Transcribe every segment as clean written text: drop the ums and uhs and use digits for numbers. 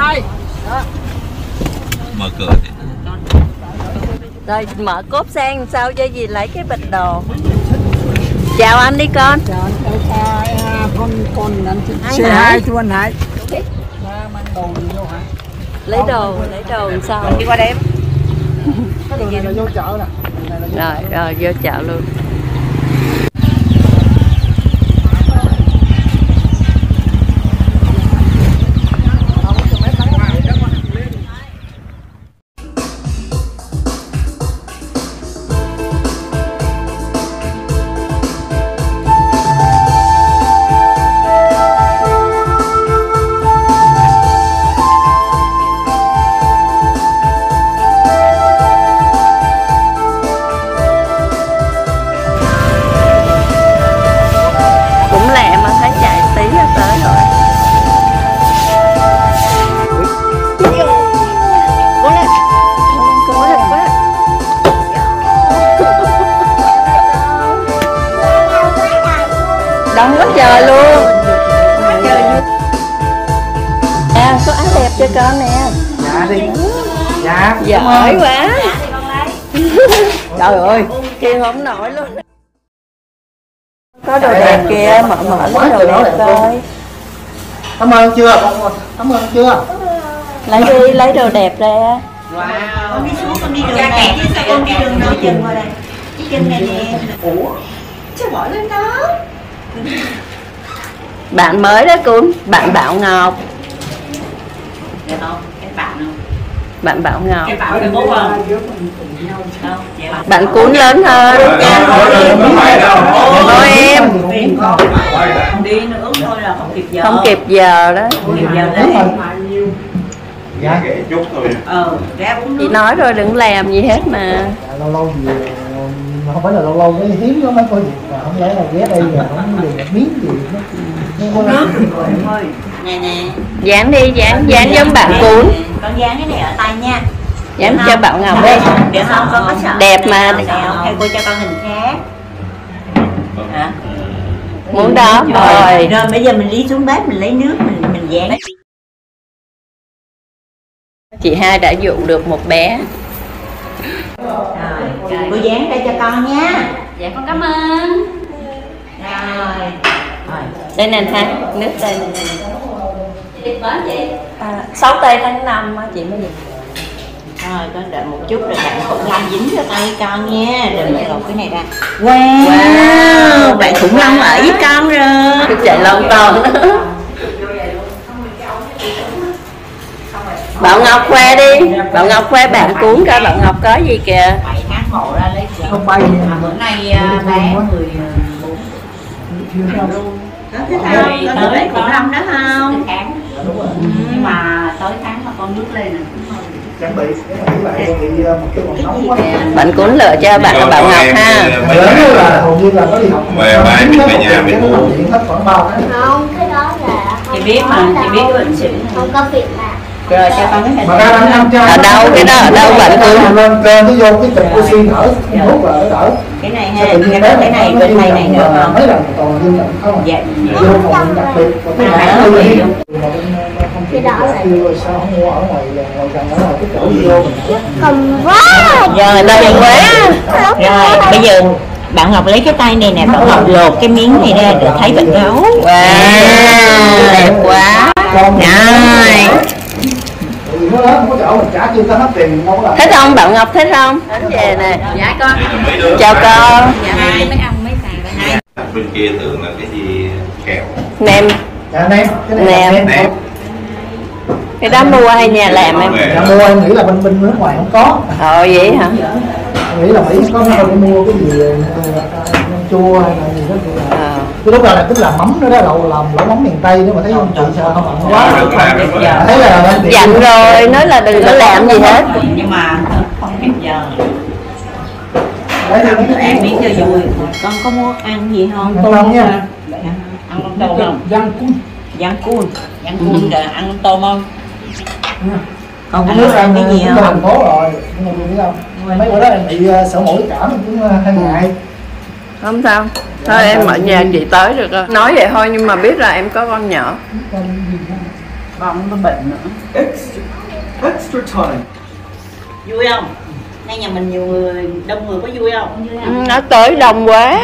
chơi. Đó. Mở cửa đi. Rồi mở cốp sang sao cho gì lấy cái bịch đồ. Chào anh đi con. Chào anh, con anh xe hai chú anh Hải. Lấy đồ, sao? Đi qua đây em. Cái đường này là vô chợ nè. Rồi vô chợ luôn. Đông quá trời luôn. À, có áo đẹp cho con nè. Dạ đi. Dạ. Giỏi quá. Trời ơi, kêu không nổi luôn. Có đồ đẹp kìa, mở cái đồ đẹp coi. Cảm ơn chưa? Lấy đi, lấy đồ đẹp ra. Wow. Con đi xuống, con đi đường này. Chứ sao con đi đường nó chừng vào đây. Cái chân này nè. Ủa? Sao bỏ lên đó? Bạn mới đó cưng, bạn Bảo Ngọc. Được không? Cái bạn không? Bạn Bảo Ngọc. Cái bạn bố không? Bạn Cún lớn hơn. Thôi em. Đi nữa thôi là không kịp giờ. Không kịp giờ đó. Giá rẻ chút thôi. Chị nói rồi đừng làm gì hết mà. Lâu lâu gì không phải là lâu cái hiếm nó mới có gì mà không lẽ là ghé đây là không được miếng gì nó nè nè dán đi dán giống bạn Cún con dán cái này ở tay nha dán cho Bảo Ngọc đi để không con có sợ đẹp mà hay cô cho con hình khác hả muốn đó rồi bây giờ mình đi xuống bếp mình lấy nước mình dán chị hai đã dụ được một bé. Rồi, cô dán đây cho con nha. Dạ con cảm ơn. Rồi. Đây nè ha, nước đây nè. Chị bớt chị. 6 tây tháng 5 chị mới được. Rồi con đợi một chút rồi bạn khủng long dính cho tay con nha. Đừng để lột cái này ra. Wow, bạn khủng long ở với con rồi. Cái chạy lông con. Bảo Ngọc khoe đi, Bảo Ngọc khoe bạn Cuốn coi Bảo Ngọc có gì kìa. Hôm nay bé 14 luôn. Tới tháng 5 đó không? Nhưng mà tới tháng mà con nước lên bạn Cuốn lựa cho bạn Bảo Ngọc ha. Hầu như là có đi học. Về ba em về nhà mình mua. Không, cái đó là chị biết mà, chị biết bệnh sử. Không có việc mà. Rồi cho con cái ở đâu cái đó ở đâu bạn Cún lên cơn nó vô cái cục oxy nở hút vào nó đỡ cái này ha cái này bên này này được không mấy lần còn nhưng không dạ vô phòng đặc biệt của cái hãng luôn cái đó là sao mua ở ngoài gần đó là cái chỗ vô cầm quá giờ đây rồi bây giờ bạn Ngọc lấy cái tay này nè bạn Ngọc lột cái miếng này ra để thấy bệnh gấu wow đẹp quá này thích không Bảo Ngọc thích không đến về nè dạ con chào con bên kia tưởng là cái gì kẹo nem nem cái đó mua hay nhà làm em mua em nghĩ là bên nước ngoài không có vậy hả nghĩ là Mỹ có mua cái gì chua hay là gì đó cái lúc đó là tức là mắm nữa đó đầu làm lẩu mắm miền Tây nếu mà thấy không chị sao không mặn quá thấy là dặn rồi nói là đừng có làm gì hết nhưng mà không kịp giờ ăn miếng cho vui con có muốn ăn gì không tôm không nha ăn con tôm không rang cuốn rồi ăn con tôm không còn ăn nước ăn cái gì không thành phố rồi mấy bữa đó em bị sổ mũi cảm cũng hơi ngại không sao thôi em ở nhà chị tới được rồi nói vậy thôi nhưng mà biết là em có con nhỏ Không có bệnh nữa. Extra time. Vui không? Nay nhà mình nhiều người, đông người có vui không? Nó tới đông quá.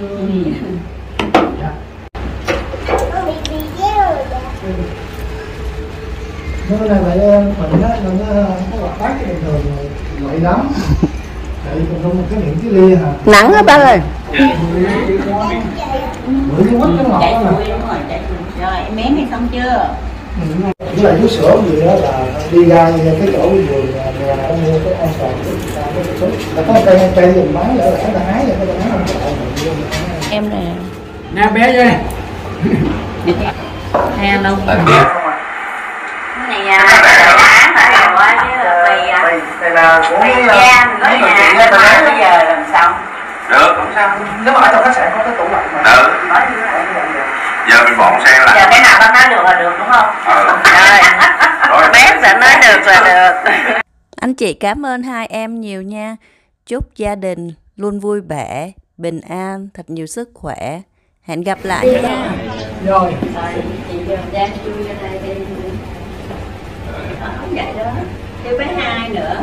Vui. Nó này lại mình á, nó hoạt bát cái thường ngoại lắm. Tại còn không một cái miệng cái lia hả? Nắng á ba ơi. Rồi em bé này xong chưa? Cũng là vú sữa gì đó là đi ra cái chỗ vườn nhà nó mua cái an toàn là có cây dùng bán lỡ lãi ta hái rồi cái bán không em nè. Nè bé đây. Nè đâu? Này à, mì là của bây giờ làm xong. Được, không sao. Nếu mà ở trong khách sạn có cái tủ lạnh mà. Được. Giờ mình bọn xe lại. Giờ cái nào ta nói được là được đúng không? Ừ. Rồi. Bé sẽ nói được là được. Anh chị cảm ơn hai em nhiều nha. Chúc gia đình luôn vui vẻ, bình an, thật nhiều sức khỏe. Hẹn gặp lại nha. Rồi. Chị đang chui ra đây đi. Không vậy đó. Kêu bé hai nữa.